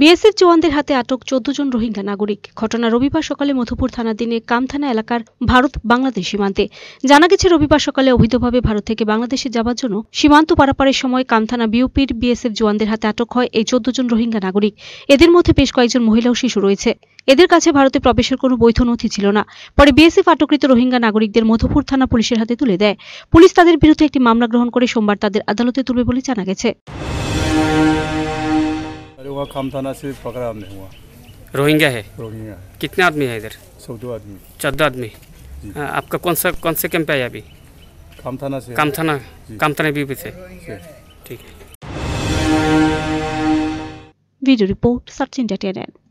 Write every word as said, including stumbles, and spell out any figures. BSF জওয়ানদের হাতে আটক চোদ্দ জন রোহিঙ্গা নাগরিক। ঘটনা রবিবার সকালে মধুপুর থানাধীনে কামথানা এলাকার ভারত বাংলাদেশ সীমান্তে। জানা গেছে, রবিবার সকালে অবৈধভাবে ভারত থেকে বাংলাদেশে যাওয়ার জন্য সীমান্ত পারাপারের সময় কামথানা বিউপির বিএসএফ জওয়ানদের হাতে আটক হয় এই চোদ্দ জন রোহিঙ্গা নাগরিক। এদের মধ্যে বেশ কয়েকজন মহিলা ও শিশু রয়েছে। এদের কাছে ভারতে প্রবেশের কোনো বৈধ নথি ছিল না। পরে বিএসএফ আটককৃত রোহিঙ্গা নাগরিকদের মধুপুর থানা পুলিশের হাতে তুলে দেয়। পুলিশ তাদের বিরুদ্ধে একটি মামলা গ্রহণ করে সোমবার তাদের আদালতে তুলবে বলে জানা গেছে। हुआ कामथाना से पकड़ा हमने, हुआ रोहिंग्या है। रोहिंग्या है। कितने आदमी है इधर? चौदह आदमी। चौदह आदमी। आपका कौन सा कौन से कैंप है अभी? कामथाना से। कामथाना कामथाना बीबी से, ठीक है। Video report, search India T N N.